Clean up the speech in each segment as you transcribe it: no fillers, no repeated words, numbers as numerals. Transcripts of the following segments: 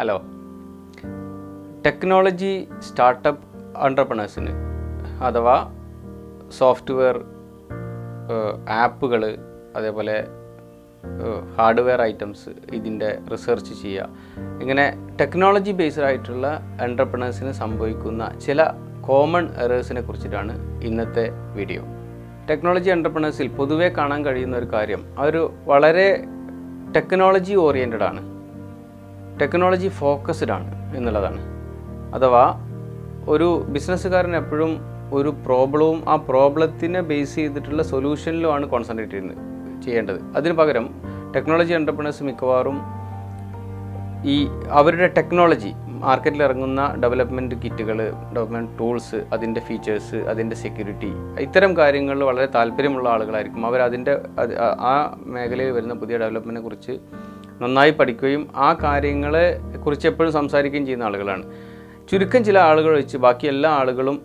Hello. Technology startup entrepreneurs in Adava software app, hardware items in the research. Technology based entrepreneurs in Samboikuna common errors in the video. Technology entrepreneurs in Puduve Kanangarium technology oriented technology focused ennullathanu adava oru business karan eppozhum oru problem aa problemthine base cheyidittulla solution lo aanu concentrate cheyendathu adinu pagaram technology entrepreneurs mikavarum ee avare technology market il iranguna development kit development tools adinte features adinte security itharam karyangal valare thalparyamulla aalukalaayirkum avar adinte aa meghalaye varuna pudhiya development ne kurichu നന്നായി പഠിക്കുകയും ആ കാര്യങ്ങളെ കുറിച്ച് എപ്പോഴും സംസാരിക്കുകയും ചെയ്യുന്ന ആളുകളാണ്. ചുരുക്കം ചില ആളുകൾ വെച്ച് ബാക്കി എല്ലാ ആളുകളും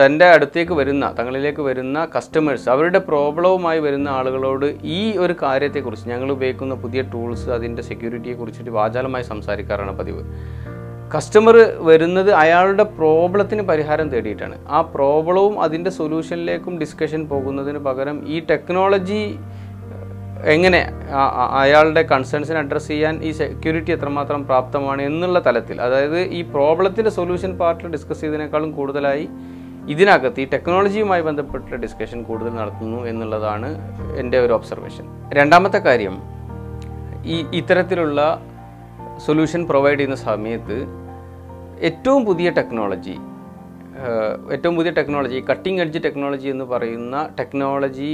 തന്റെ അടുത്തേക്ക് വരുന്ന തങ്ങളിലേക്ക് വരുന്ന കസ്റ്റമേഴ്സ് അവരുടെ പ്രോബ്ലവുമായി വരുന്ന ആളുകളോട് ഈ ഒരു കാര്യത്തെ കുറിച്ച് ഞങ്ങൾ ഉപയോഗിക്കുന്ന പുതിയ ടൂൾസ് അതിന്റെ സെക്യൂരിറ്റിയെ കുറിച്ച് വാചാലമായി സംസാരിക്കാറാണ് പതിവ്. കസ്റ്റമർ വരുന്നത് അയാളുടെ പ്രോബ്ലത്തിന് പരിഹാരം തേടിയിട്ടാണ്. ആ പ്രോബ്ലവും അതിന്റെ സൊല്യൂഷനിലേക്കും ഡിസ്കഷൻ പോകുന്നതിന് പകരം ഈ technology Ayalde concerns and address and security at Ramatram Praptaman in La Talatil. Other e problem solution part discussed in a column Kurdalai Idinakati technology might be the discussion Kurdal Nartunu in Ladana endeavor observation. Randamatacarium Itheratilula solution provided in the Samet Etum Budia technology. Technology, cutting edge technology in the Parina, technology,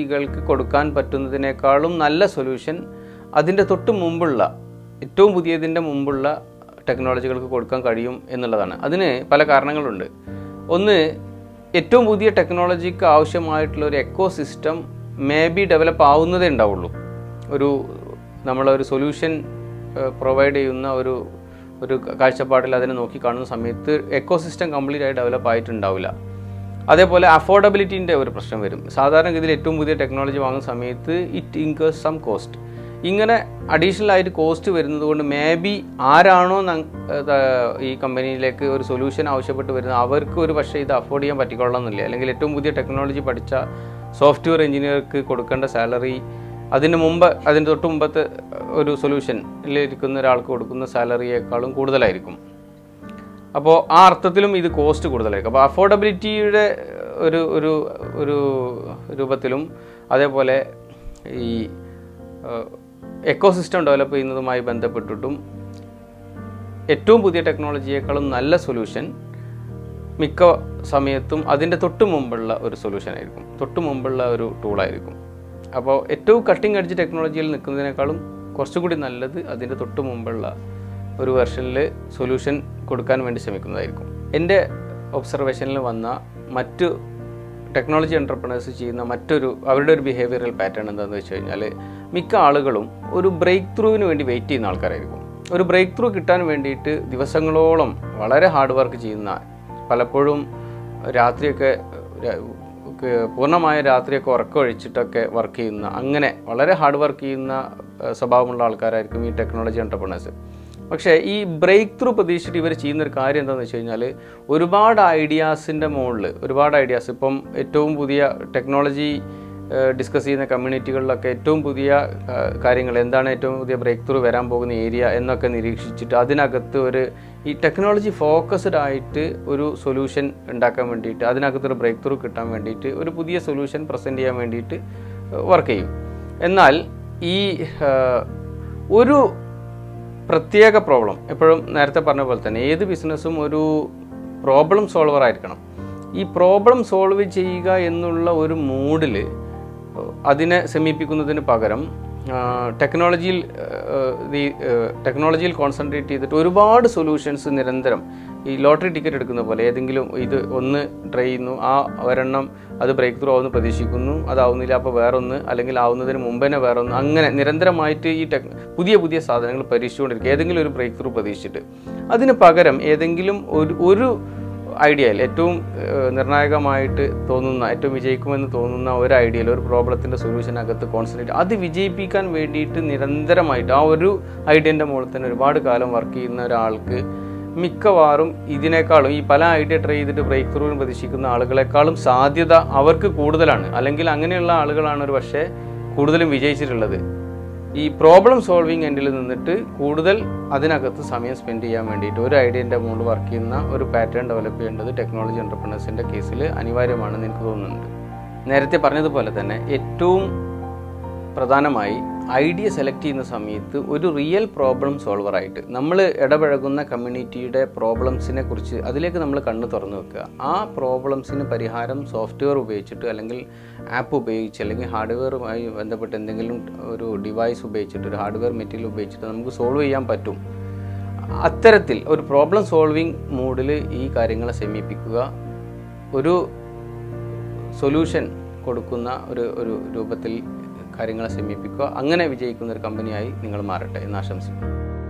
Kodukan, Patun, Kalum, Nalla solution, Adinda Totu Mumbulla, Etum Budia in the Mumbulla, technological Kodukan Kadium in the Ladana, Adine, Palakarnalunde. Only Etum Budia technology, Aushamitler ecosystem may be developed out than Daulu. Uru Namala solution provide Yuna. കാഴ്ചപ്പാടിൽ അതിനെ നോക്കി കാണുന്ന സമയത്ത് ecosystem complete ആയി develop ആയിട്ടുണ്ടാവില്ല. അതേപോലെ അഫോർഡബിലിറ്റിന്റെ ഒരു പ്രശ്നം വരും. സാധാരണഗതിയിൽ ഏറ്റവും പുതിയ ടെക്നോളജി വാങ്ങുന്ന സമയത്ത് ഇറ്റ് ഇൻകേഴ്സ് സം കോസ്റ്റ്. ഇങ്ങനെ അഡീഷണൽ ആയിട്ട് കോസ്റ്റ് വരുന്നതുകൊണ്ട് മേബി ആരാണോ ഈ കമ്പനിയിലേക്ക് ഒരു സൊല്യൂഷൻ ആവശ്യപ്പെട്ട് വരുന്നത് അവർക്ക് ഒരു പക്ഷേ ഇത് അഫോർഡ് ചെയ്യാൻ പറ്റിക്കൊള്ളണമെന്നില്ല. അല്ലെങ്കിൽ ഏറ്റവും പുതിയ ടെക്നോളജി പഠിച്ച സോഫ്റ്റ്വെയർ എഞ്ചിനീയർക്ക് കൊടുക്കേണ്ട സാലറി അതിനു മുൻപ് അതിന്റെ തൊട്ട് മുൻപത്തെ ഒരു സൊല്യൂഷൻ ഇരിക്കുന്ന ഒരാൾക്ക് കൊടുക്കുന്ന സാലറിയേക്കാളും കൂടുതലായിരിക്കും. അപ്പോൾ ആ അർത്ഥത്തിലും ഇത് കോസ്റ്റ് കൂടുതലായിരിക്കും. അപ്പോൾ അഫോർഡബിലിറ്റിയുടെ ഒരു ഒരു ഒരു രൂപത്തിലും അതേപോലെ ഈ എക്കോസിസ്റ്റം ഡെവലപ്പ് ചെയ്യുന്നതുമായി ബന്ധപ്പെട്ടിട്ടും ഏറ്റവും പുതിയ ടെക്നോളജിയേക്കാളും നല്ല സൊല്യൂഷൻ മിക്ക സമയത്തും അതിന്റെ തൊട്ട് മുൻപുള്ള ഒരു സൊല്യൂഷൻ ആയിരിക്കും. തൊട്ട് മുൻപുള്ള ഒരു ടൂളായിരിക്കും. About a two cutting edge technology in the Kundanakalam, Kostukud in Alad, Adina Totu Mumbala, Uruversion solution could convent semicondaicum. In the observation Lavana, Matu technology entrepreneurs in the Matu, avoided behavioral pattern and the Chinale, Mika Alagalum, Uru breakthrough in 2018 Alcaricum. Uru breakthrough Kitan Vendit, the Vasangalolum, Valare hard work Gina, Palapodum, Rathrica. പൂർണ്ണമായ രാത്രിയൊക്കെ ഉറക്കം ഒഴിച്ചിട്ടൊക്കെ work ചെയ്യുന്ന അങ്ങനെ വളരെ hard work ചെയ്യുന്ന സ്വഭാവമുള്ള ആൾക്കാരായിരിക്കും ഈ ടെക്നോളജി എൻ്റർപ്രണേഴ്സ്. പക്ഷേ ഈ ബ്രേക്ക് ത്രൂ പ്രതീക്ഷിച്ചിട്ട് ഇവർ ചെയ്യുന്നൊരു കാര്യം എന്താണെന്ന് വെച്ച് കഴിഞ്ഞാൽ ഒരുപാട് ഐഡിയാസിൻ്റെ മുകളിൽ ഒരുപാട് ഐഡിയാസ് ഇപ്പം ഏറ്റവും പുതിയ ടെക്നോളജി ഡിസ്കസ് ചെയ്യുന്ന കമ്മ്യൂണിറ്റികളിലൊക്കെ ഏറ്റവും പുതിയ കാര്യങ്ങൾ എന്താണ് ഏറ്റവും പുതിയ ബ്രേക്ക് ത്രൂ വരാൻ പോകുന്ന ഏരിയ എന്നൊക്കെ നിരീക്ഷിച്ചിട്ട് അതിനകത്ത് ഒരു ഈ ടെക്നോളജി ഫോക്കസ്ഡ് ആയിട്ട് ഒരു സൊല്യൂഷൻ ഉണ്ടാക്കാൻ വേണ്ടിയിട്ട് അതിനകത്തൊരു ബ്രേക്ക് ത്രൂ കിട്ടാൻ വേണ്ടിയിട്ട് ഒരു പുതിയ സൊല്യൂഷൻ പ്രസൻറ്റ് ചെയ്യാൻ വേണ്ടിയിട്ട് വർക്ക് ചെയ്യും. എന്നാൽ ഈ ഒരു പ്രത്യേക പ്രോബ്ലം എപ്പോഴും നേരത്തെ പറഞ്ഞ പോലെ തന്നെ ഏത് ബിസിനസ്സും ഒരു പ്രോബ്ലം സോൾവർ ആയിരിക്കണം. ഈ പ്രോബ്ലം സോൾവ് ചെയ്യുക എന്നുള്ള ഒരു മൂഡിൽ അതിനെ സമീപിക്കുന്നതിന് പകരം ടെക്നോളജിയിൽ കോൺസെൻട്രേറ്റ് ചെയ്തിട്ട് ഒരുപാട് സൊല്യൂഷൻസ് നിരന്തരം ഈ ലോട്ടറി ടിക്കറ്റ് എടുക്കുന്ന പോലെ ഏതെങ്കിലും ഇത് ഒന്ന് ട്രൈ ചെയ്യുന്നു ആ ഒരെണ്ണം അത് ബ്രേക്ക് ത്രൂ ആവുമെന്ന് പ്രതീക്ഷിക്കുന്നു അതാവുന്നില്ല അപ്പോൾ വേറൊന്ന് അല്ലെങ്കിൽ ആവുന്നതിന് മുമ്പ് തന്നെ വേറൊന്ന് അങ്ങനെ നിരന്തരമായിട്ട് ഈ പുതിയ പുതിയ സാധനങ്ങൾ പരീക്ഷിച്ചുകൊണ്ടിരിക്കുക ഏതെങ്കിലും ഒരു ബ്രേക്ക് ത്രൂ പ്രതീക്ഷിച്ചിട്ട് അതിന് പകരം ഏതെങ്കിലും ഒരു ideal. Mikavarum, Idinekal, Ipala, I did the breakthrough in the Shikun Algala column, Sadia, Avarku Kudalan, Alangilanganilla, Algalan or Vashe, Kudal Vijay. E problem solving and Kudal Adanakatu Samians Pendia Mandito, Idenda Mundvarkina, or pattern developed under the technology entrepreneurs in the case, Anivari Manan in Kurunand. Nerete Parna Palatana, Etum Pradhanamai. Idea selecting the Samith, we do real problem solver right. Namala Edabaguna community problems in a Kurchi, Adilaka Namla Kandatornoka. Our problems in a Pariharam software page to Alangal app page, Cheling hardware when the potential device page to hardware material page, Namgu solve yam patum. Atheratil or problem solving modally e Karingala semi picuga Uru solution Kodukuna or Rubatil. Karangala semi pico, Angana Vijay Kundar company I Ningal Marata in Asham.